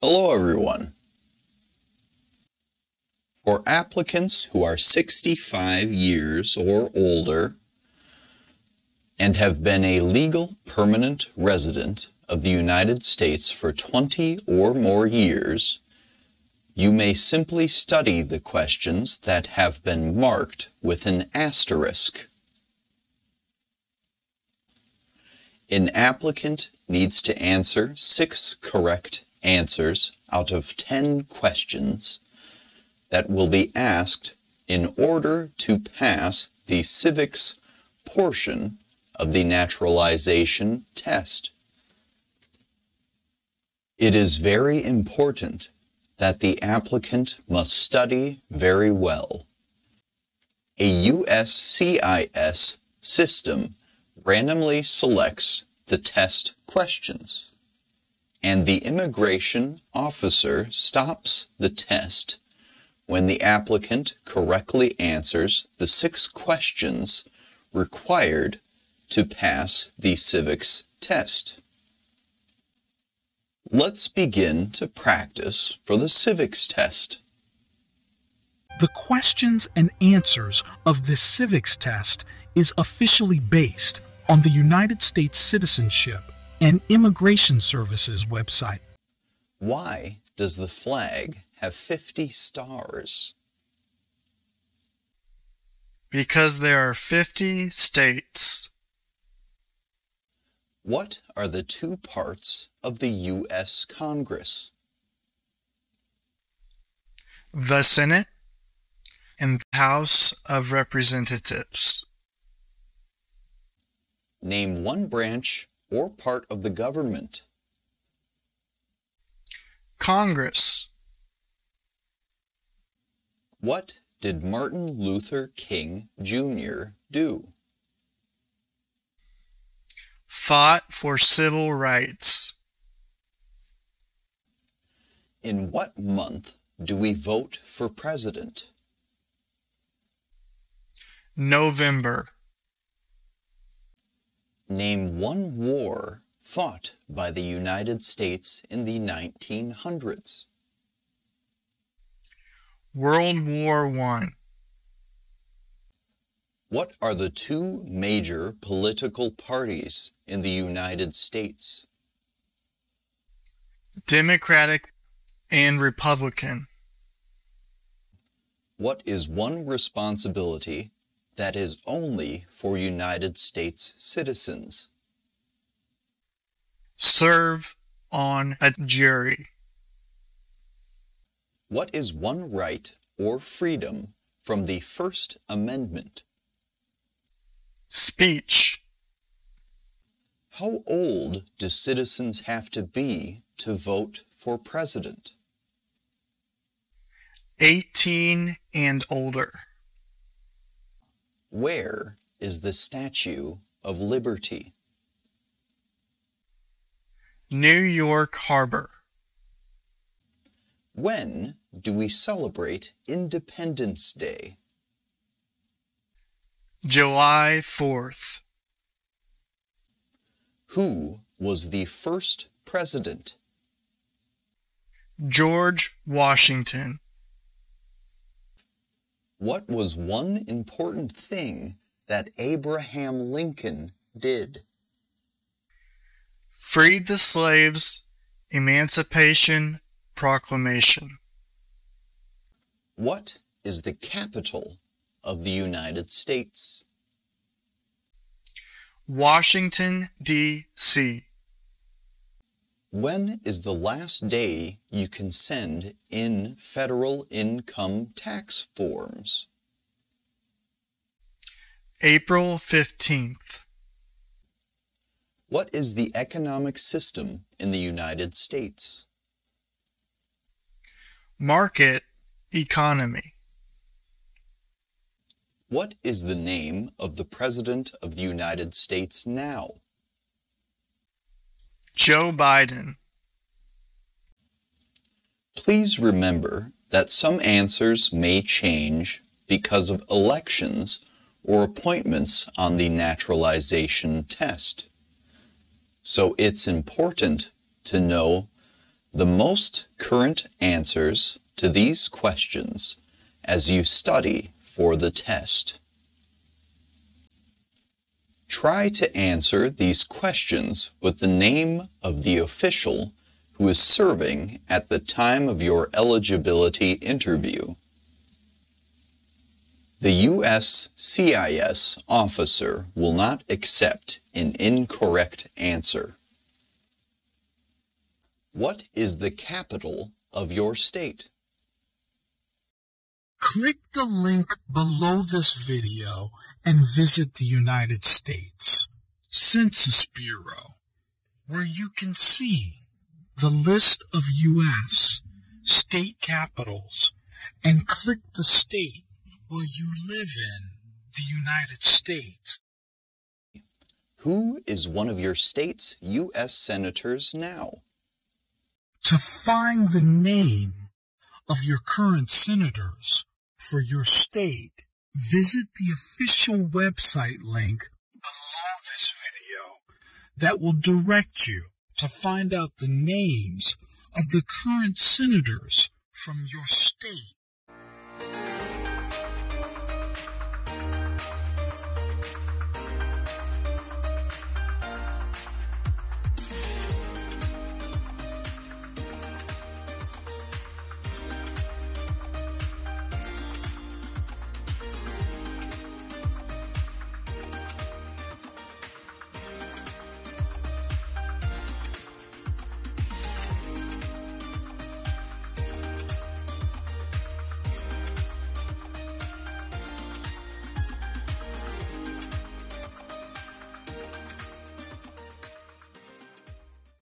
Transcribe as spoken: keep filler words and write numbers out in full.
Hello everyone. For applicants who are sixty-five years or older and have been a legal permanent resident of the United States for twenty or more years, you may simply study the questions that have been marked with an asterisk. An applicant needs to answer six correct answers out of ten questions that will be asked in order to pass the civics portion of the naturalization test. It is very important that the applicant must study very well. A U S C I S system randomly selects the test questions, and the immigration officer stops the test when the applicant correctly answers the six questions required to pass the civics test. Let's begin to practice for the civics test. The questions and answers of this civics test is officially based on the United States Citizenship and Immigration Services website. Why does the flag have fifty stars? Because there are fifty states. What are the two parts of the U S Congress? The Senate and the House of Representatives. Name one branch or part of the government. Congress. What did Martin Luther King, Junior do? Fought for civil rights. In what month do we vote for president? November. Name one war fought by the United States in the nineteen hundreds. World War One. What are the two major political parties in the United States? Democratic and Republican. What is one responsibility that is only for United States citizens? Serve on a jury. What is one right or freedom from the First Amendment? Speech. How old do citizens have to be to vote for president? eighteen and older. Where is the Statue of Liberty? New York Harbor. When do we celebrate Independence Day? July fourth. Who was the first president? George Washington. What was one important thing that Abraham Lincoln did? Freed the slaves, Emancipation Proclamation. What is the capital of the United States? Washington, D C When is the last day you can send in federal income tax forms? April fifteenth. What is the economic system in the United States? Market economy. What is the name of the President of the United States now? Joe Biden. Please remember that some answers may change because of elections or appointments on the naturalization test. So it's important to know the most current answers to these questions as you study for the test. Try to answer these questions with the name of the official who is serving at the time of your eligibility interview. The U S C I S officer will not accept an incorrect answer. What is the capital of your state? Click the link below this video and visit the United States Census Bureau, where you can see the list of U S state capitals and click the state where you live in the United States. Who is one of your state's U S senators now? To find the name of your current senators for your state, visit the official website link below this video that will direct you to find out the names of the current senators from your state